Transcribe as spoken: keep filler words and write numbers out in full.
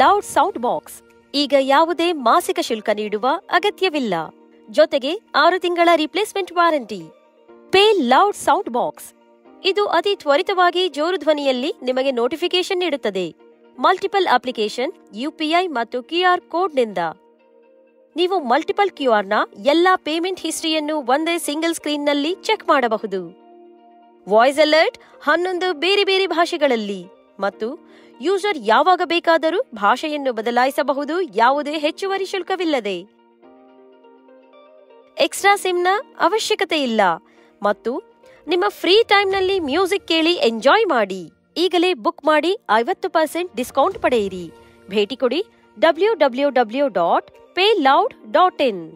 Loud sound box ಈಗ ಯಾವುದೇ ಮಾಸಿಕ ಶುಲ್ಕ ನೀಡುವ ಅಗತ್ಯವಿಲ್ಲ. ಜೊತೆಗೆ ಆರು ತಿಂಗಳ replacement warranty. Pay loud sound box ಇದು ಅತಿ ತ್ವರಿತವಾಗಿ ಜೋರು ಧ್ವನಿಯಲ್ಲಿ ನಿಮಗೆ ನೋಟಿಫಿಕೇಶನ್ ನೀಡುತ್ತದೆ. ಮಲ್ಟಿಪಲ್ ಅಪ್ಲಿಕೇಶನ್, ಯುಪಿಐ ಮತ್ತು ಕ್ಯೂಆರ್ ಕೋಡ್ನಿಂದ ನೀವು ಮಲ್ಟಿಪಲ್ ಕ್ಯೂಆರ್ನ ಎಲ್ಲಾ ಪೇಮೆಂಟ್ ಹಿಸ್ಟ್ರಿಯನ್ನು ಒಂದೇ ಸಿಂಗಲ್ ಸ್ಕ್ರೀನ್ನಲ್ಲಿ ಚೆಕ್ ಮಾಡಬಹುದು. ವಾಯ್ಸ್ ಅಲರ್ಟ್ ಹನ್ನೊಂದು ಬೇರೆ ಬೇರೆ ಭಾಷೆಗಳಲ್ಲಿ ಮತ್ತು ಯೂಸರ್ ಯಾವಾಗ ಬೇಕಾದರೂ ಭಾಷೆಯನ್ನು ಬದಲಾಯಿಸಬಹುದು, ಯಾವುದೇ ಹೆಚ್ಚುವರಿ ಶುಲ್ಕವಿಲ್ಲದೆ. ಎಕ್ಸ್ಟ್ರಾ ಸಿಮ್ನ ಅವಶ್ಯಕತೆ ಇಲ್ಲ ಮತ್ತು ನಿಮ್ಮ ಫ್ರೀ ಟೈಮ್ನಲ್ಲಿ ಮ್ಯೂಸಿಕ್ ಕೇಳಿ ಎಂಜಾಯ್ ಮಾಡಿ. ಈಗಲೇ ಬುಕ್ ಮಾಡಿ ಐವತ್ತು ಪರ್ಸೆಂಟ್ ಡಿಸ್ಕೌಂಟ್ ಪಡೆಯಿರಿ. ಭೇಟಿ ಕೊಡಿ W W W dot Payloud dot ಇನ್.